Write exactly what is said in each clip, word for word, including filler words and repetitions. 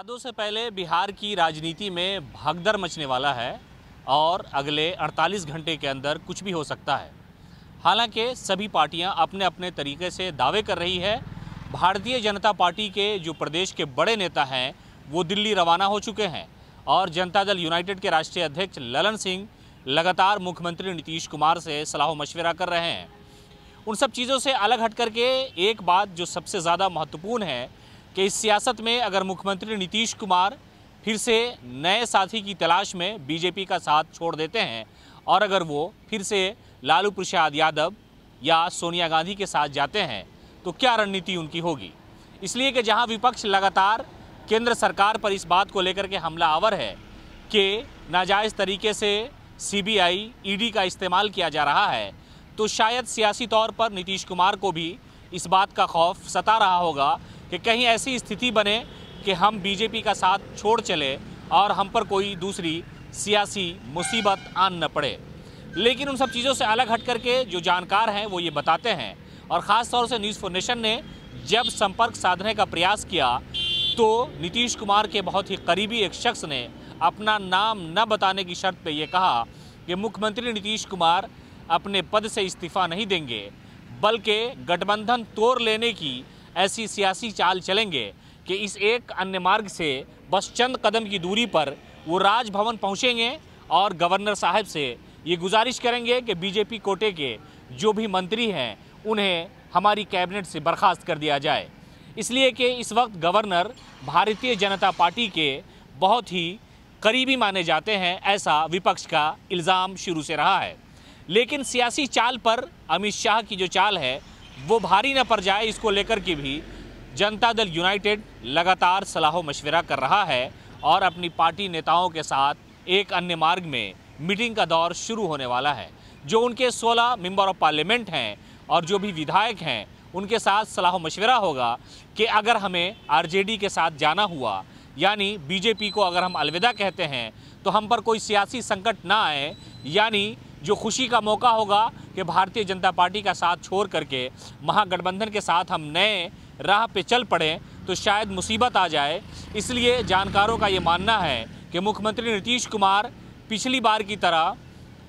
विवादों से पहले बिहार की राजनीति में भगदड़ मचने वाला है और अगले अड़तालीस घंटे के अंदर कुछ भी हो सकता है। हालांकि सभी पार्टियां अपने अपने तरीके से दावे कर रही है। भारतीय जनता पार्टी के जो प्रदेश के बड़े नेता हैं वो दिल्ली रवाना हो चुके हैं और जनता दल यूनाइटेड के राष्ट्रीय अध्यक्ष ललन सिंह लगातार मुख्यमंत्री नीतीश कुमार से सलाह मशवरा कर रहे हैं। उन सब चीज़ों से अलग हट करके एक बात जो सबसे ज़्यादा महत्वपूर्ण है कि इस सियासत में अगर मुख्यमंत्री नीतीश कुमार फिर से नए साथी की तलाश में बीजेपी का साथ छोड़ देते हैं और अगर वो फिर से लालू प्रसाद यादव या सोनिया गांधी के साथ जाते हैं तो क्या रणनीति उनकी होगी। इसलिए कि जहां विपक्ष लगातार केंद्र सरकार पर इस बात को लेकर के हमला आवर है कि नाजायज़ तरीके से सीबीआई, ईडी का इस्तेमाल किया जा रहा है, तो शायद सियासी तौर पर नीतीश कुमार को भी इस बात का खौफ सता रहा होगा कि कहीं ऐसी स्थिति बने कि हम बीजेपी का साथ छोड़ चले और हम पर कोई दूसरी सियासी मुसीबत आन न पड़े। लेकिन उन सब चीज़ों से अलग हट करके जो जानकार हैं वो ये बताते हैं और ख़ास तौर से न्यूज़ फोर नेशन ने जब संपर्क साधने का प्रयास किया तो नीतीश कुमार के बहुत ही करीबी एक शख्स ने अपना नाम न बताने की शर्त पे ये कहा कि मुख्यमंत्री नीतीश कुमार अपने पद से इस्तीफा नहीं देंगे बल्कि गठबंधन तोड़ लेने की ऐसी सियासी चाल चलेंगे कि इस एक अन्य मार्ग से बस चंद कदम की दूरी पर वो राजभवन पहुंचेंगे और गवर्नर साहब से ये गुजारिश करेंगे कि बीजेपी कोटे के जो भी मंत्री हैं उन्हें हमारी कैबिनेट से बर्खास्त कर दिया जाए। इसलिए कि इस वक्त गवर्नर भारतीय जनता पार्टी के बहुत ही करीबी माने जाते हैं, ऐसा विपक्ष का इल्ज़ाम शुरू से रहा है। लेकिन सियासी चाल पर अमित शाह की जो चाल है वो भारी न पड़ जाए, इसको लेकर के भी जनता दल यूनाइटेड लगातार सलाह मशवरा कर रहा है और अपनी पार्टी नेताओं के साथ एक अन्य मार्ग में मीटिंग का दौर शुरू होने वाला है। जो उनके सोलह मेंबर ऑफ पार्लियामेंट हैं और जो भी विधायक हैं उनके साथ सलाह मशवरा होगा कि अगर हमें आरजेडी के साथ जाना हुआ, यानी बीजेपी को अगर हम अलविदा कहते हैं, तो हम पर कोई सियासी संकट ना आए, यानी जो खुशी का मौका होगा कि भारतीय जनता पार्टी का साथ छोड़ करके महागठबंधन के साथ हम नए राह पे चल पड़े तो शायद मुसीबत आ जाए। इसलिए जानकारों का ये मानना है कि मुख्यमंत्री नीतीश कुमार पिछली बार की तरह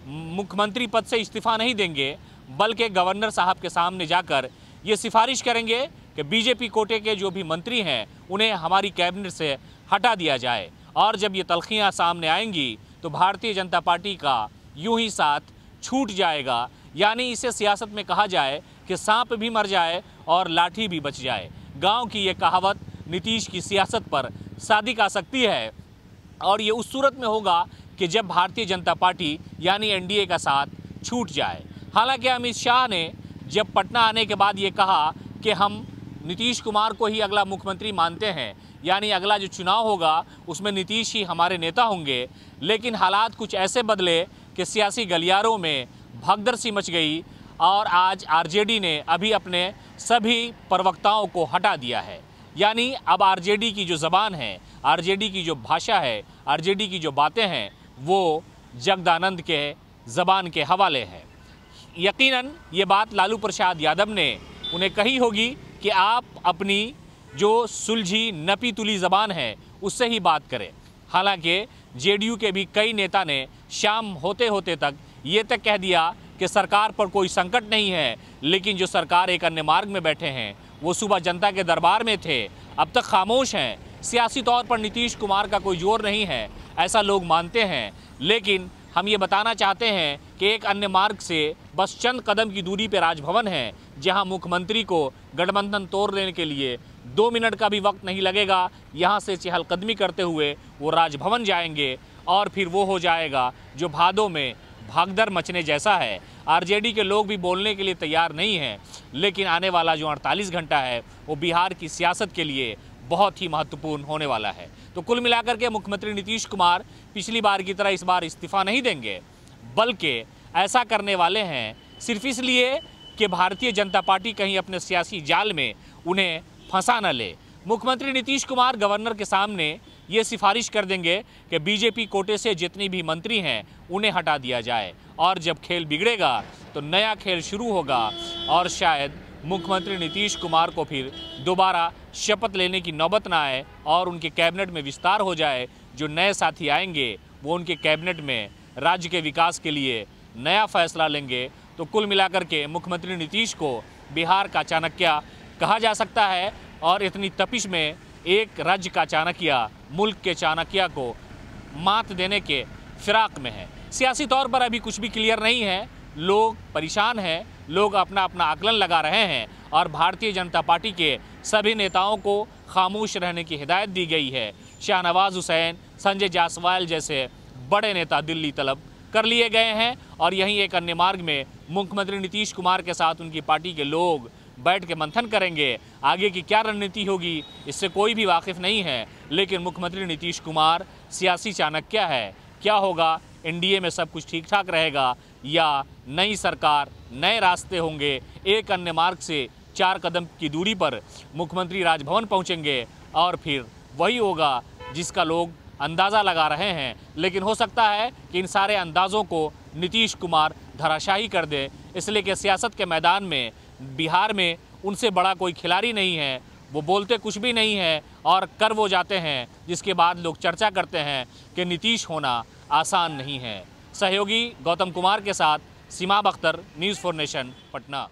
मुख्यमंत्री पद से इस्तीफा नहीं देंगे बल्कि गवर्नर साहब के सामने जाकर ये सिफारिश करेंगे कि बीजेपी कोटे के जो भी मंत्री हैं उन्हें हमारी कैबिनेट से हटा दिया जाए। और जब ये तलखियां सामने आएंगी तो भारतीय जनता पार्टी का यूं ही साथ छूट जाएगा, यानी इसे सियासत में कहा जाए कि सांप भी मर जाए और लाठी भी बच जाए। गांव की ये कहावत नीतीश की सियासत पर सादिक आ सकती है और ये उस सूरत में होगा कि जब भारतीय जनता पार्टी यानी एनडीए का साथ छूट जाए। हालांकि अमित शाह ने जब पटना आने के बाद ये कहा कि हम नीतीश कुमार को ही अगला मुख्यमंत्री मानते हैं, यानी अगला जो चुनाव होगा उसमें नीतीश ही हमारे नेता होंगे, लेकिन हालात कुछ ऐसे बदले कि सियासी गलियारों में भगदड़ सी मच गई और आज आरजेडी ने अभी अपने सभी प्रवक्ताओं को हटा दिया है। यानी अब आरजेडी की जो ज़बान है, आरजेडी की जो भाषा है, आरजेडी की जो बातें हैं वो जगदानंद के ज़बान के हवाले हैं। यकीनन ये बात लालू प्रसाद यादव ने उन्हें कही होगी कि आप अपनी जो सुलझी नपी तुली ज़बान है उससे ही बात करें। हालांकि जेडीयू के भी कई नेता ने शाम होते होते तक ये तक कह दिया कि सरकार पर कोई संकट नहीं है, लेकिन जो सरकार एक अन्य मार्ग में बैठे हैं वो सुबह जनता के दरबार में थे, अब तक खामोश हैं। सियासी तौर पर नीतीश कुमार का कोई जोर नहीं है ऐसा लोग मानते हैं, लेकिन हम ये बताना चाहते हैं कि एक अन्य मार्ग से बस चंद कदम की दूरी पर राजभवन है, जहां मुख्यमंत्री को गठबंधन तोड़ लेने के लिए दो मिनट का भी वक्त नहीं लगेगा। यहां से चहलकदमी करते हुए वो राजभवन जाएंगे और फिर वो हो जाएगा जो भादों में भागदड़ मचने जैसा है। आरजेडी के लोग भी बोलने के लिए तैयार नहीं हैं, लेकिन आने वाला जो अड़तालीस घंटा है वो बिहार की सियासत के लिए बहुत ही महत्वपूर्ण होने वाला है। तो कुल मिलाकर के मुख्यमंत्री नीतीश कुमार पिछली बार की तरह इस बार इस्तीफा नहीं देंगे, बल्कि ऐसा करने वाले हैं सिर्फ इसलिए कि भारतीय जनता पार्टी कहीं अपने सियासी जाल में उन्हें फंसा न ले। मुख्यमंत्री नीतीश कुमार गवर्नर के सामने ये सिफारिश कर देंगे कि बीजेपी कोटे से जितनी भी मंत्री हैं उन्हें हटा दिया जाए और जब खेल बिगड़ेगा तो नया खेल शुरू होगा और शायद मुख्यमंत्री नीतीश कुमार को फिर दोबारा शपथ लेने की नौबत ना आए और उनके कैबिनेट में विस्तार हो जाए। जो नए साथी आएंगे वो उनके कैबिनेट में राज्य के विकास के लिए नया फैसला लेंगे। तो कुल मिलाकर के मुख्यमंत्री नीतीश को बिहार का चाणक्य कहा जा सकता है और इतनी तपिश में एक राज्य का चाणक्य मुल्क के चाणक्य को मात देने के फिराक में है। सियासी तौर पर अभी कुछ भी क्लियर नहीं है, लोग परेशान हैं, लोग अपना अपना आकलन लगा रहे हैं और भारतीय जनता पार्टी के सभी नेताओं को खामोश रहने की हिदायत दी गई है। शाहनवाज हुसैन, संजय जायसवाल जैसे बड़े नेता दिल्ली तलब कर लिए गए हैं और यहीं एक अन्य मार्ग में मुख्यमंत्री नीतीश कुमार के साथ उनकी पार्टी के लोग बैठ के मंथन करेंगे। आगे की क्या रणनीति होगी इससे कोई भी वाकिफ नहीं है, लेकिन मुख्यमंत्री नीतीश कुमार सियासी चाणक्य है। क्या होगा, एनडीए में सब कुछ ठीक ठाक रहेगा या नई सरकार, नए रास्ते होंगे। एक अन्य मार्ग से चार कदम की दूरी पर मुख्यमंत्री राजभवन पहुंचेंगे और फिर वही होगा जिसका लोग अंदाज़ा लगा रहे हैं, लेकिन हो सकता है कि इन सारे अंदाज़ों को नीतीश कुमार धराशायी कर दे, इसलिए कि सियासत के मैदान में बिहार में उनसे बड़ा कोई खिलाड़ी नहीं है। वो बोलते कुछ भी नहीं है और कर वो जाते हैं जिसके बाद लोग चर्चा करते हैं कि नीतीश होना आसान नहीं है। सहयोगी गौतम कुमार के साथ Seema Bakhtar, news four nation, Patna.